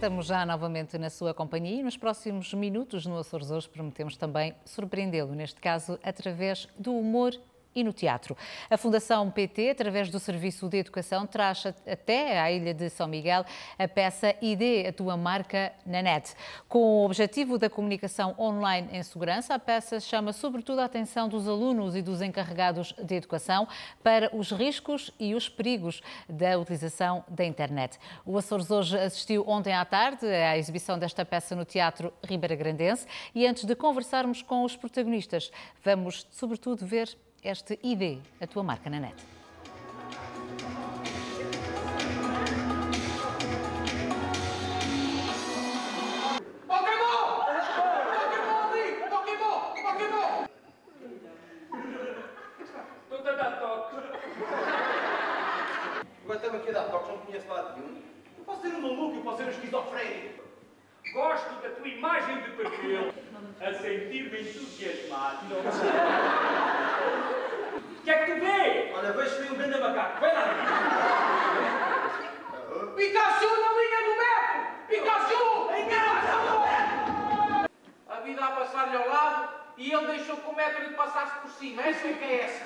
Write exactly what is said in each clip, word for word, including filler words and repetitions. Estamos já novamente na sua companhia e nos próximos minutos no Açores Hoje prometemos também surpreendê-lo, neste caso através do humor e no teatro. A Fundação P T, através do Serviço de Educação, traz até à Ilha de São Miguel a peça I D, a tua marca na net. Com o objetivo da comunicação online em segurança, a peça chama sobretudo a atenção dos alunos e dos encarregados de educação para os riscos e os perigos da utilização da internet. O Açores Hoje assistiu ontem à tarde à exibição desta peça no Teatro Ribeira Grandense e antes de conversarmos com os protagonistas, vamos sobretudo ver este I D, a tua marca na net. Pokémon! Pokémon ali! Pokémon! Pokémon! Estou-te a dar toques. Agora estava aqui a dar toques, não conheço lado nenhum. Eu posso ser um maluco, eu posso ser um esquizofrénico. Gosto da tua imagem de perfil, a sentir-me entusiasmado. O que é que tu vês? Olha, vejo que vem um grande macaco. Vai lá! Pikachu na linha do metro! Pikachu! Em direção do metro! A vida a passar-lhe ao lado e ele deixou que o metro lhe passasse por cima. Essa é que é essa.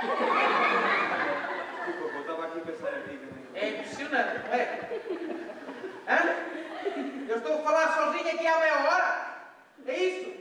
Desculpa, eu estava aqui a pensar em vida. É impressionante, não é? Hã? Eu estou a falar sozinho aqui há meia hora? É isso?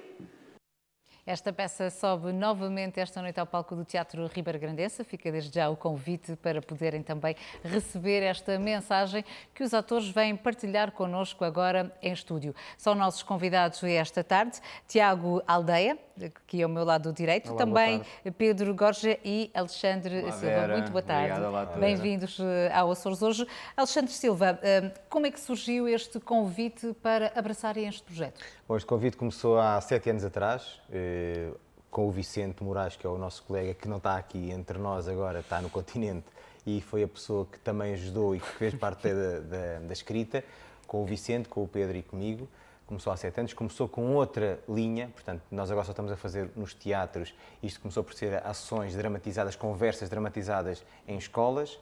Esta peça sobe novamente esta noite ao palco do Teatro Ribeira Grandense. Fica desde já o convite para poderem também receber esta mensagem que os atores vêm partilhar connosco agora em estúdio. São nossos convidados esta tarde, Tiago Aldeia, que é ao meu lado direito, olá, também Pedro Górgia e Alexandre olá, Silva. Vera. Muito boa tarde. Bem-vindos ao Açores Hoje. Alexandre Silva, como é que surgiu este convite para abraçarem este projeto? Bom, este convite começou há sete anos atrás, com o Vicente Moraes, que é o nosso colega que não está aqui entre nós agora, está no continente, e foi a pessoa que também ajudou e que fez parte da, da, da escrita, com o Vicente, com o Pedro e comigo. Começou há sete anos, começou com outra linha, portanto, nós agora só estamos a fazer nos teatros, isto começou por ser ações dramatizadas, conversas dramatizadas em escolas.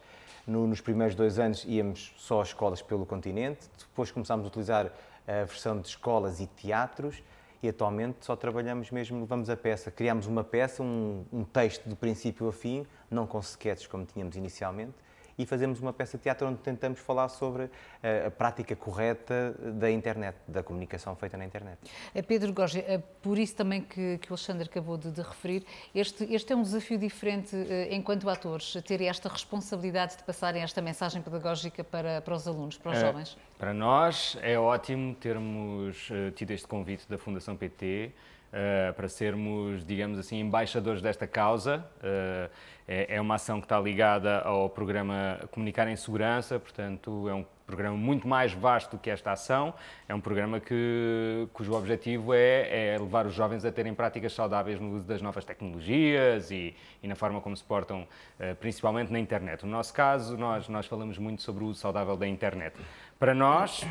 No, nos primeiros dois anos íamos só a escolas pelo continente, depois começámos a utilizar a versão de escolas e teatros, e atualmente só trabalhamos mesmo, levamos a peça, criámos uma peça, um, um texto do princípio a fim, não com sketches como tínhamos inicialmente, e fazemos uma peça de teatro onde tentamos falar sobre a, a prática correta da internet, da comunicação feita na internet. Pedro Górgia, é por isso também que, que o Alexandre acabou de, de referir, este, este é um desafio diferente enquanto atores, terem esta responsabilidade de passarem esta mensagem pedagógica para, para os alunos, para os é, jovens? Para nós é ótimo termos tido este convite da Fundação P T, Uh, para sermos, digamos assim, embaixadores desta causa. Uh, é, é uma ação que está ligada ao programa Comunicar em Segurança, portanto, é um programa muito mais vasto do que esta ação. É um programa que, cujo objetivo é, é levar os jovens a terem práticas saudáveis no uso das novas tecnologias e, e na forma como se portam, uh, principalmente na internet. No nosso caso, nós, nós falamos muito sobre o uso saudável da internet. Para nós,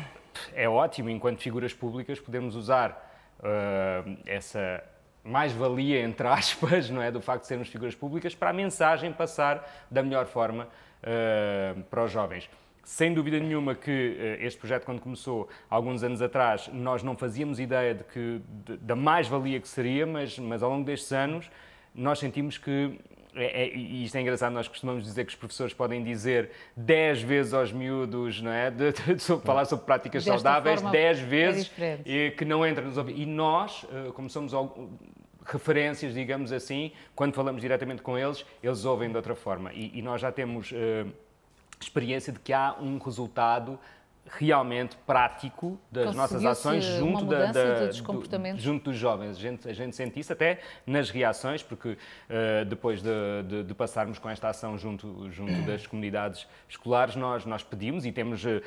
é ótimo, enquanto figuras públicas, podermos usar Uh, essa mais-valia, entre aspas, não é, do facto de sermos figuras públicas, para a mensagem passar da melhor forma uh, para os jovens. Sem dúvida nenhuma que uh, este projeto, quando começou, alguns anos atrás, nós não fazíamos ideia de que, de, da mais-valia que seria, mas, mas ao longo destes anos nós sentimos que, é, é, e isto é engraçado, nós costumamos dizer que os professores podem dizer dez vezes aos miúdos, não é? De, de, de sobre, falar sobre práticas Desta saudáveis, dez vezes, é e, que não entra nos ouvidos. E nós, como somos referências, digamos assim, quando falamos diretamente com eles, eles ouvem de outra forma. E, e nós já temos uh, experiência de que há um resultado realmente prático das nossas ações junto, da, da, do, junto dos jovens. A gente, a gente sente isso até nas reações, porque uh, depois de, de, de passarmos com esta ação junto, junto das comunidades escolares, nós, nós pedimos e temos uh,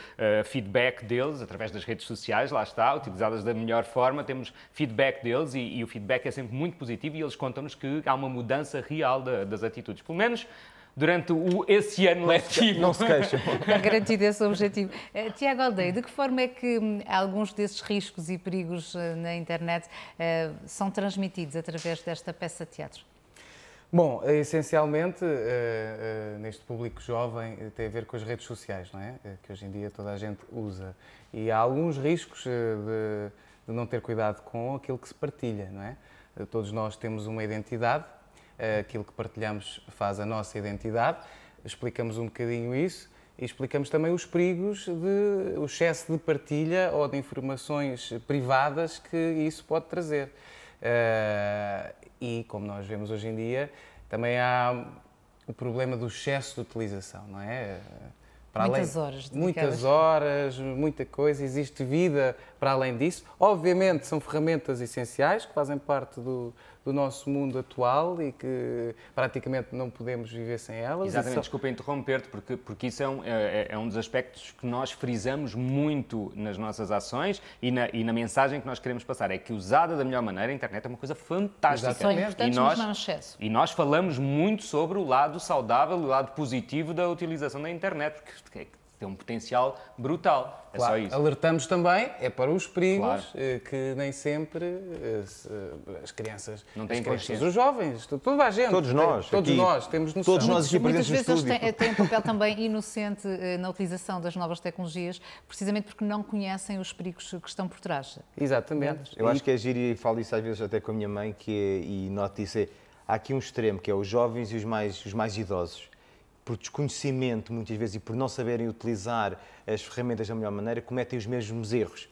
feedback deles através das redes sociais, lá está, utilizadas da melhor forma, temos feedback deles e, e o feedback é sempre muito positivo e eles contam-nos que há uma mudança real da, das atitudes, pelo menos durante o, esse ano letivo. Não se queixam. Está garantido esse objetivo. Uh, Tiago Aldeia, de que forma é que um, alguns desses riscos e perigos uh, na internet uh, são transmitidos através desta peça de teatro? Bom, essencialmente, uh, uh, neste público jovem, tem a ver com as redes sociais, não é? Que hoje em dia toda a gente usa. E há alguns riscos uh, de, de não ter cuidado com aquilo que se partilha, não é? Uh, todos nós temos uma identidade, uh, aquilo que partilhamos faz a nossa identidade, explicamos um bocadinho isso e explicamos também os perigos de o excesso de partilha ou de informações privadas que isso pode trazer. Uh, e, como nós vemos hoje em dia, também há o problema do excesso de utilização, não é? Para muitas além, horas. Muitas horas, muita coisa, existe vida para além disso. Obviamente são ferramentas essenciais que fazem parte do, do nosso mundo atual e que praticamente não podemos viver sem elas. Exatamente, só... desculpa interromper-te, porque, porque isso é um, é, é um dos aspectos que nós frisamos muito nas nossas ações e na, e na mensagem que nós queremos passar. É que, usada da melhor maneira, a internet é uma coisa fantástica. Exatamente. E nós, mas não excesso. E nós falamos muito sobre o lado saudável, o lado positivo da utilização da internet, porque tem um potencial brutal, é claro, só isso. Alertamos também, é para os perigos, claro, que nem sempre as crianças, não têm as crianças, os jovens, toda a gente, todos nós, todos aqui, nós temos noção. Todos nós aqui muitas vezes eles têm, têm um papel também inocente na utilização das novas tecnologias, precisamente porque não conhecem os perigos que estão por trás. Exatamente. Eu acho que é giro, e falo isso às vezes até com a minha mãe, que é, e noto isso, é, há aqui um extremo, que é os jovens e os mais, os mais idosos. Por desconhecimento, muitas vezes, e por não saberem utilizar as ferramentas da melhor maneira, cometem os mesmos erros.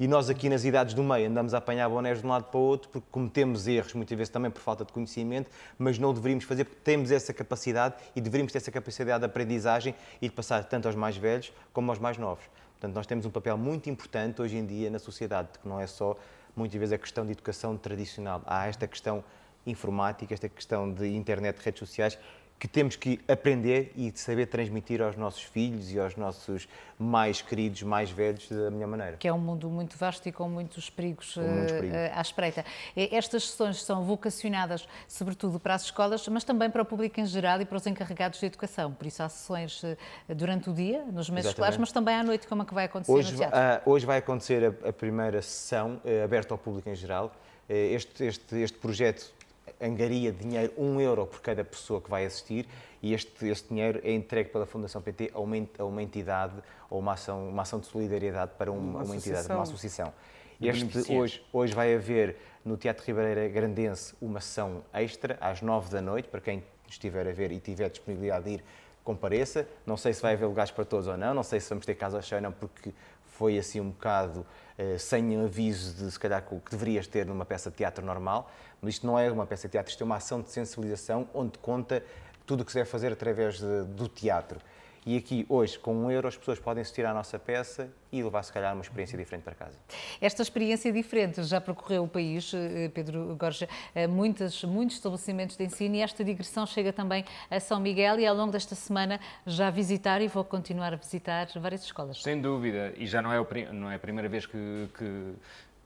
E nós aqui nas idades do meio andamos a apanhar bonés de um lado para o outro porque cometemos erros, muitas vezes também por falta de conhecimento, mas não o deveríamos fazer porque temos essa capacidade e deveríamos ter essa capacidade de aprendizagem e de passar tanto aos mais velhos como aos mais novos. Portanto, nós temos um papel muito importante hoje em dia na sociedade, que não é só, muitas vezes, a questão de educação tradicional. Há esta questão informática, esta questão de internet, redes sociais, que temos que aprender e saber transmitir aos nossos filhos e aos nossos mais queridos, mais velhos, da melhor maneira. Que é um mundo muito vasto e com muitos perigos, com muitos perigos. Uh, à espreita. Estas sessões são vocacionadas, sobretudo, para as escolas, mas também para o público em geral e para os encarregados de educação. Por isso há sessões durante o dia, nos meses escolares, mas também à noite, como é que vai acontecer hoje, no teatro? Uh, hoje vai acontecer a, a primeira sessão uh, aberta ao público em geral. Uh, este, este, este projeto angaria dinheiro, um euro por cada pessoa que vai assistir, e este, este dinheiro é entregue pela Fundação P T a uma, a uma entidade, ou uma ação, uma ação de solidariedade para uma, uma, uma entidade, uma associação. Este, hoje, hoje vai haver no Teatro Ribeira Grandense uma sessão extra, às nove da noite, para quem estiver a ver e tiver disponibilidade de ir, compareça. Não sei se vai haver lugares para todos ou não, não sei se vamos ter casa cheia ou não, porque foi assim um bocado eh, sem aviso de, se calhar, o que deverias ter numa peça de teatro normal. Mas isto não é uma peça de teatro, isto é uma ação de sensibilização onde conta tudo o que se deve fazer através de, do teatro. E aqui, hoje, com um euro, as pessoas podem assistir à nossa peça e levar, se calhar, uma experiência diferente para casa. Esta experiência diferente já percorreu o país, Pedro Górgia, muitos, muitos estabelecimentos de ensino, e esta digressão chega também a São Miguel e, ao longo desta semana, já visitar e vou continuar a visitar várias escolas. Sem dúvida, e já não é, o, não é a primeira vez que... que...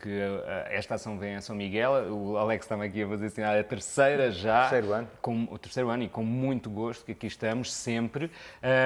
que esta ação vem a São Miguel. O Alex está-me aqui a fazer sinal, é a terceira já. O terceiro ano. Com, o terceiro ano, e com muito gosto que aqui estamos sempre.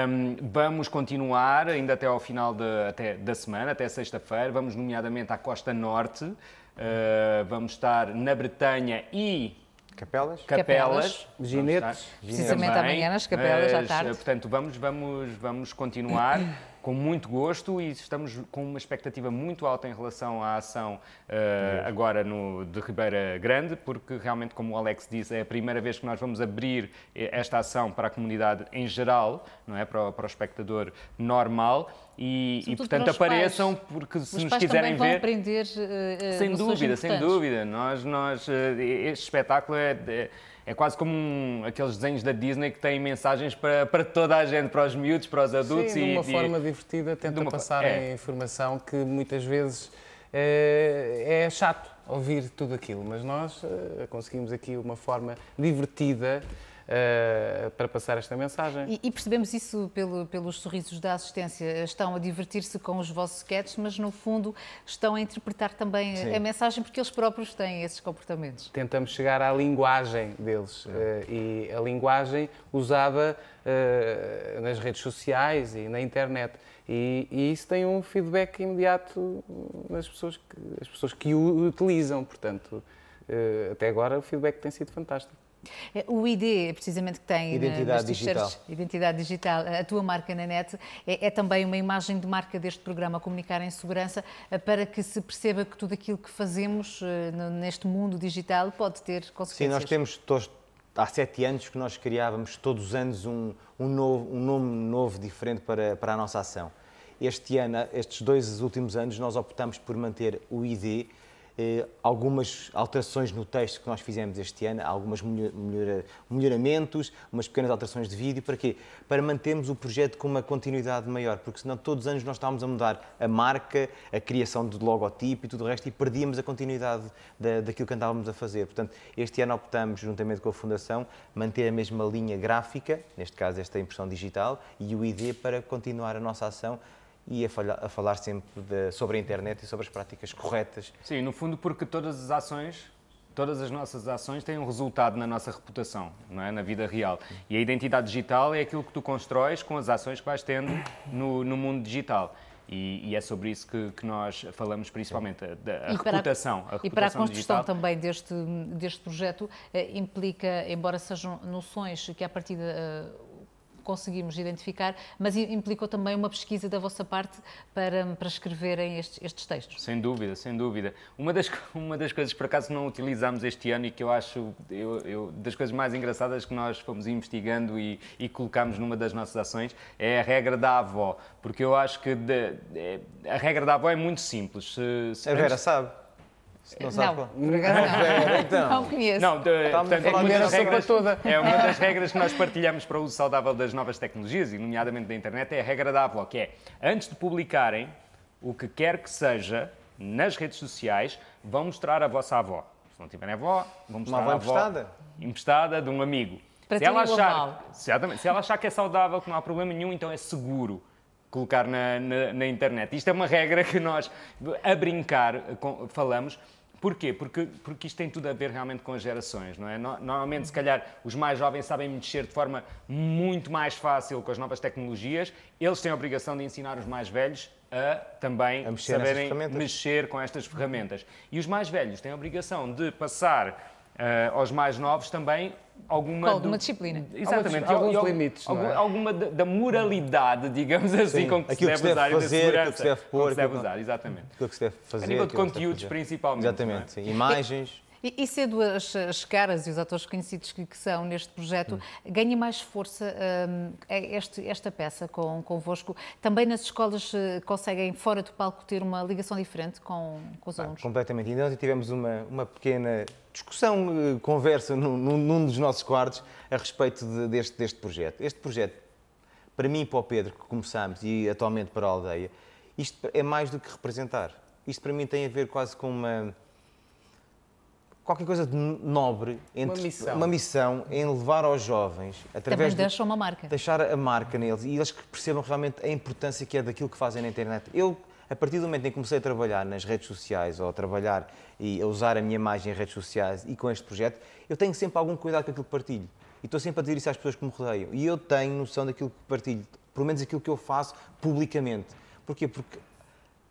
Um, vamos continuar ainda até ao final de, até, da semana, até sexta-feira. Vamos nomeadamente à Costa Norte. Uh, vamos estar na Bretanha e... Capelas? Capelas. Ginetes. Precisamente amanhã nas Capelas, à tarde. Portanto, vamos, vamos, vamos continuar com muito gosto, e estamos com uma expectativa muito alta em relação à ação uh, agora no, de Ribeira Grande, porque realmente, como o Alex disse, é a primeira vez que nós vamos abrir esta ação para a comunidade em geral, não é? Para o, para o espectador normal. E, e, portanto, apareçam, pais, porque se os nos quiserem ver... aprender, uh, sem dúvida, sem dúvida. Nós, nós, uh, este espetáculo é, é, é quase como um, aqueles desenhos da Disney que têm mensagens para, para toda a gente, para os miúdos, para os adultos. Sim, e de uma e, forma e, divertida, tenta uma, passar é. a informação que muitas vezes é, é chato ouvir tudo aquilo, mas nós uh, conseguimos aqui uma forma divertida Uh, para passar esta mensagem. E, e percebemos isso pelo, pelos sorrisos da assistência. Estão a divertir-se com os vossos sketches, mas no fundo estão a interpretar também Sim. a mensagem, porque eles próprios têm esses comportamentos. Tentamos chegar à linguagem deles uh, e a linguagem usada uh, nas redes sociais e na internet. E, e isso tem um feedback imediato nas pessoas que, as pessoas que o utilizam. Portanto, uh, até agora o feedback tem sido fantástico. O I D, precisamente, que tem identidade digital. Identidade digital, a tua marca na net, é, é também uma imagem de marca deste programa Comunicar em Segurança, para que se perceba que tudo aquilo que fazemos neste mundo digital pode ter consequências. Sim, nós temos todos, há sete anos que nós criávamos todos os anos um, um, novo, um nome novo, diferente para, para a nossa ação. Este ano, estes dois últimos anos, nós optamos por manter o I D. Eh, algumas alterações no texto que nós fizemos este ano, alguns melhor, melhoramentos, umas pequenas alterações de vídeo, para quê? Para mantermos o projeto com uma continuidade maior, porque senão todos os anos nós estávamos a mudar a marca, a criação do logotipo e tudo o resto, e perdíamos a continuidade da, daquilo que andávamos a fazer. Portanto, este ano optamos, juntamente com a Fundação, manter a mesma linha gráfica, neste caso esta impressão digital, e o I D para continuar a nossa ação e a falar, a falar sempre de, sobre a internet e sobre as práticas corretas. Sim, no fundo, porque todas as ações, todas as nossas ações têm um resultado na nossa reputação, não é? Na vida real. E a identidade digital é aquilo que tu constróis com as ações que vais tendo no, no mundo digital. E, e é sobre isso que, que nós falamos principalmente, a, a, e reputação, a reputação. E para a construção digital também deste, deste projeto, eh, implica, embora sejam noções que a partir de... Uh, conseguimos identificar, mas implicou também uma pesquisa da vossa parte para, para escreverem estes, estes textos. Sem dúvida, sem dúvida. Uma das, uma das coisas que, por acaso, não utilizámos este ano e que eu acho eu, eu, das coisas mais engraçadas que nós fomos investigando e, e colocámos numa das nossas ações é a regra da avó, porque eu acho que de, de, a regra da avó é muito simples. Se, se a Vera antes... sabe? Não, não, não. É, então. Não conheço. Não, de, portanto, é, uma das regras, é uma das regras que nós partilhamos para o uso saudável das novas tecnologias, e nomeadamente da internet, é a regra da avó, que é, antes de publicarem o que quer que seja nas redes sociais, vão mostrar a vossa avó. Se não tiverem avó, vão mostrar uma avó a avó emprestada. emprestada de um amigo. Para se, ela achar, se ela achar que é saudável, que não há problema nenhum, então é seguro colocar na, na, na internet. Isto é uma regra que nós, a brincar, com, falamos. Porquê? Porque, porque isto tem tudo a ver realmente com as gerações, não é? Normalmente, se calhar, os mais jovens sabem mexer de forma muito mais fácil com as novas tecnologias. Eles têm a obrigação de ensinar os mais velhos a também a mexer saberem mexer com estas ferramentas. E os mais velhos têm a obrigação de passar uh, aos mais novos também alguma... Com alguma do... disciplina. Exatamente. Alguns, alguns limites, algum, não é? Alguma da, da moralidade, digamos assim, sim, com que se deve usar e da segurança. Aquilo que se deve pôr, que se deve usar, exatamente. Aquilo que se deve fazer. A nível de conteúdos, principalmente. Exatamente. É? Sim. Imagens. E, e sendo as, as caras e os atores conhecidos que, que são neste projeto, hum. ganha mais força hum, este, esta peça com, convosco. Também nas escolas conseguem, fora do palco, ter uma ligação diferente com, com os ah, alunos? Completamente. E nós tivemos uma, uma pequena discussão, conversa num, num dos nossos quartos a respeito de, deste, deste projeto. Este projeto, para mim e para o Pedro, que começámos, e atualmente para a Aldeia, isto é mais do que representar. Isto para mim tem a ver quase com uma... qualquer coisa de nobre, entre, uma, missão. uma missão em levar aos jovens, através Também deixam de uma marca. deixar a marca neles, e eles que percebam realmente a importância que é daquilo que fazem na internet. Eu, a partir do momento em que comecei a trabalhar nas redes sociais, ou a trabalhar e a usar a minha imagem em redes sociais e com este projeto, eu tenho sempre algum cuidado com aquilo que partilho. E estou sempre a dizer isso às pessoas que me rodeiam. E eu tenho noção daquilo que partilho, pelo menos aquilo que eu faço publicamente. Porquê? Porque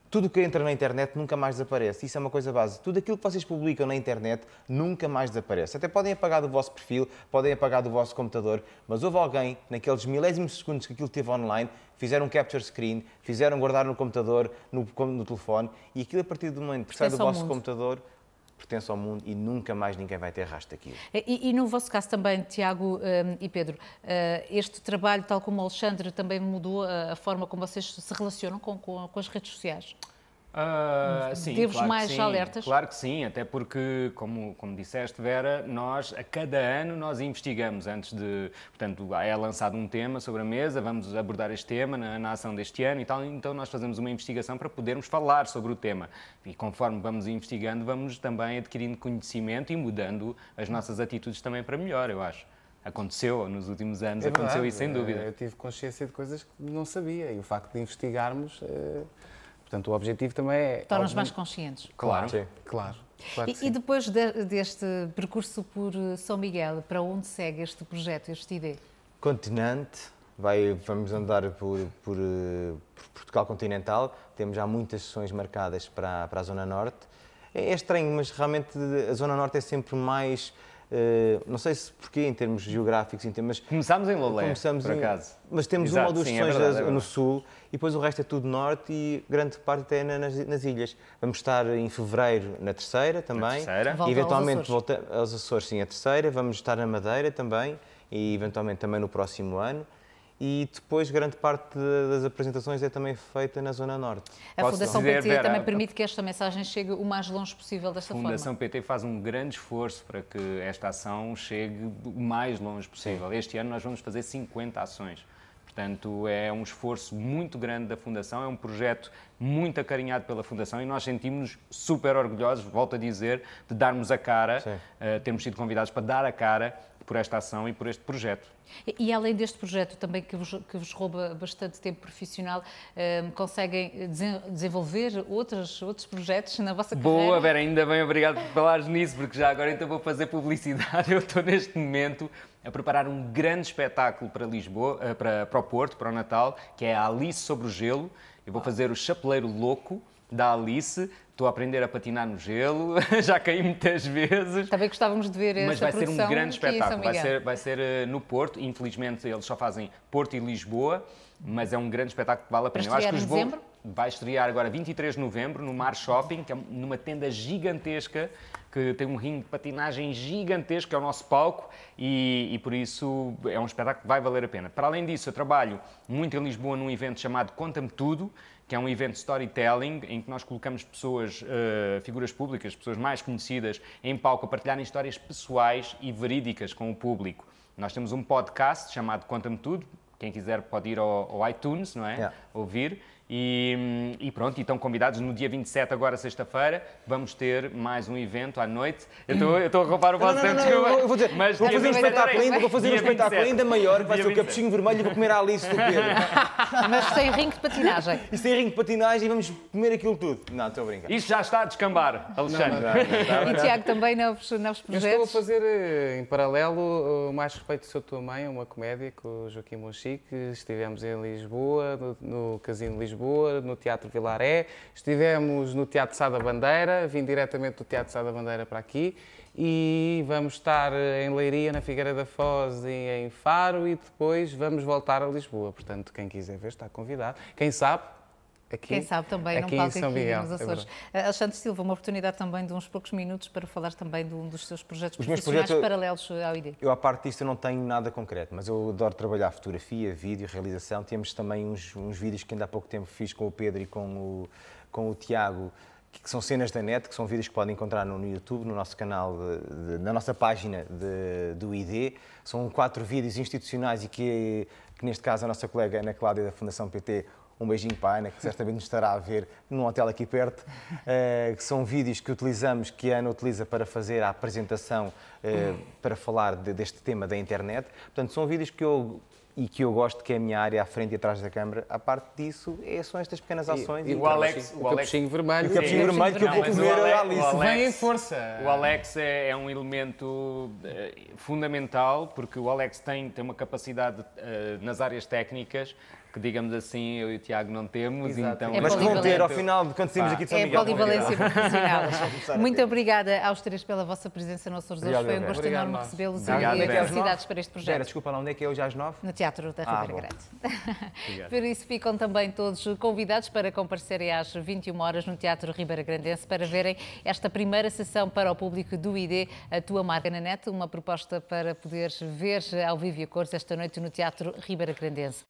tudo o que entra na internet nunca mais desaparece. Isso é uma coisa base. Tudo aquilo que vocês publicam na internet nunca mais desaparece. Até podem apagar do vosso perfil, podem apagar do vosso computador, mas houve alguém, naqueles milésimos segundos que aquilo teve online, fizeram um capture screen, fizeram guardar no computador, no, no telefone, e aquilo, a partir do momento que sai do vosso computador, pertence ao mundo, e nunca mais ninguém vai ter rastro daquilo. E, e no vosso caso também, Tiago uh, e Pedro, uh, este trabalho, tal como o Alexandre, também mudou a, a forma como vocês se relacionam com, com, com as redes sociais? Uh, sim, Deves claro mais que sim, alertas? Claro que sim, até porque, como, como disseste, Vera, nós, a cada ano, nós investigamos antes de... Portanto, é lançado um tema sobre a mesa, vamos abordar este tema na, na ação deste ano e tal, então nós fazemos uma investigação para podermos falar sobre o tema. E conforme vamos investigando, vamos também adquirindo conhecimento e mudando as nossas atitudes também para melhor, eu acho. Aconteceu nos últimos anos, é aconteceu isso, sem dúvida. Eu tive consciência de coisas que não sabia, e o facto de investigarmos... É... Portanto, o objetivo também é... Torna-nos mais conscientes. Claro, claro. claro, claro e, e depois de, deste percurso por São Miguel, para onde segue este projeto, este I D? Continente. Vai, vamos andar por, por, por Portugal continental. Temos já muitas sessões marcadas para, para a Zona Norte. É estranho, mas realmente a Zona Norte é sempre mais... Uh, não sei se porquê, em termos geográficos, em termos... Começámos em Lolé, começamos por acaso. Em... Mas temos Exato, uma ou duas sessões é é no sul e depois o resto é tudo norte e grande parte até nas, nas ilhas. Vamos estar em fevereiro na terceira também. Na terceira. E eventualmente volta aos Açores. Volta aos Açores, sim, a terceira. Vamos estar na Madeira também e eventualmente também no próximo ano. E depois, grande parte das apresentações é também feita na Zona Norte. A Posso Fundação dizer, P T Vera, também permite que esta mensagem chegue o mais longe possível desta forma. A Fundação P T faz um grande esforço para que esta ação chegue o mais longe possível. Sim. Este ano nós vamos fazer cinquenta ações. Portanto, é um esforço muito grande da Fundação, é um projeto muito acarinhado pela Fundação e nós sentimos-nos super orgulhosos, volto a dizer, de darmos a cara, uh, termos sido convidados para dar a cara por esta ação e por este projeto. E, e além deste projeto também que vos, que vos rouba bastante tempo profissional, um, conseguem desen, desenvolver outros, outros projetos na vossa Boa, carreira? Boa, Vera, ainda bem, obrigado por falares nisso, porque já agora então vou fazer publicidade. Eu estou neste momento a preparar um grande espetáculo para Lisboa, para, para o Porto, para o Natal, que é a Alice sobre o Gelo. Eu vou fazer o Chapeleiro Louco da Alice. Estou a aprender a patinar no gelo, já caí muitas vezes. Também gostávamos de ver esta produção. Mas vai ser um grande espetáculo, vai ser, vai ser no Porto. Infelizmente eles só fazem Porto e Lisboa, mas é um grande espetáculo que vale a pena. Eu acho que os bons... Vai estrear agora vinte e três de novembro no Mar Shopping, que é numa tenda gigantesca, que tem um ringue de patinagem gigantesco, que é o nosso palco, e, e por isso é um espetáculo que vai valer a pena. Para além disso, eu trabalho muito em Lisboa num evento chamado Conta-me Tudo, que é um evento de storytelling, em que nós colocamos pessoas, uh, figuras públicas, pessoas mais conhecidas, em palco a partilharem histórias pessoais e verídicas com o público. Nós temos um podcast chamado Conta-me Tudo, quem quiser pode ir ao, ao iTunes, não é? Yeah. Ouvir. E, e pronto, e estão convidados no dia vinte e sete, agora sexta-feira, vamos ter mais um evento à noite. Eu estou a roubar o Valdo Santos. Eu, eu vou dizer, mas vou fazer um espetáculo ainda, vou fazer um espetáculo ainda maior, que vai ser o Capuchinho Vermelho e vou comer a Alice do Pedro. Mas sem ringue de patinagem. E sem ringue de patinagem e vamos comer aquilo tudo. Não, estou a brincar. Isto já está a descambar, Alexandre. Não, não, não, não, não. E Tiago, também novos, novos projetos? Eu estou a fazer em paralelo o Mais Respeito do Seu Tua Mãe, uma comédia com o Joaquim Monchique. Estivemos em Lisboa, no, no Casino Lisboa. No Teatro Vilaré, estivemos no Teatro Sá da Bandeira, vim diretamente do Teatro Sá da Bandeira para aqui e vamos estar em Leiria, na Figueira da Foz e em Faro e depois vamos voltar a Lisboa. Portanto, quem quiser ver está convidado. Quem sabe... Aqui, Quem sabe também, aqui, não falta aqui nos Açores. É Alexandre Silva, uma oportunidade também de uns poucos minutos para falar também de um dos seus projetos Os profissionais projetos, paralelos à I D. Eu, à parte disto, eu não tenho nada concreto, mas eu adoro trabalhar fotografia, vídeo, realização. Temos também uns, uns vídeos que ainda há pouco tempo fiz com o Pedro e com o, com o Tiago, que são cenas da net, que são vídeos que podem encontrar no YouTube, no nosso canal, de, de, na nossa página de, do I D. São quatro vídeos institucionais e que, que, neste caso, a nossa colega Ana Cláudia da Fundação P T, um beijinho para a Ana, que certamente nos estará a ver num hotel aqui perto, uh, que são vídeos que utilizamos, que a Ana utiliza para fazer a apresentação, uh, para falar de, deste tema da internet. Portanto, são vídeos que eu... e que eu gosto, que é a minha área à frente e atrás da câmara. A parte disso, é, são estas pequenas ações. E, e o, o Alex... O Capuchinho Vermelho. O Capuchinho Vermelho que eu vou comer a Alice. Vem em força. O Alex é, é um elemento uh, fundamental, porque o Alex tem, tem uma capacidade uh, nas áreas técnicas que, digamos assim, eu e o Tiago não temos. Então, é mas que vão ter ao final de quando saímos aqui de São é Miguel. É polivalência profissional. Muito obrigada aos três pela vossa presença no Açores Hoje. Foi um gosto enorme recebê-los e felicidades para este projeto. Desculpa lá, onde é que é hoje às nove? No Teatro da ah, Ribeira Grande. Por isso ficam também todos convidados para comparecerem às vinte e uma horas no Teatro Ribeira Grandense para verem esta primeira sessão para o público do I D, a tua marca na net, uma proposta para poderes ver ao vivo e a cores esta noite no Teatro Ribeira Grandense.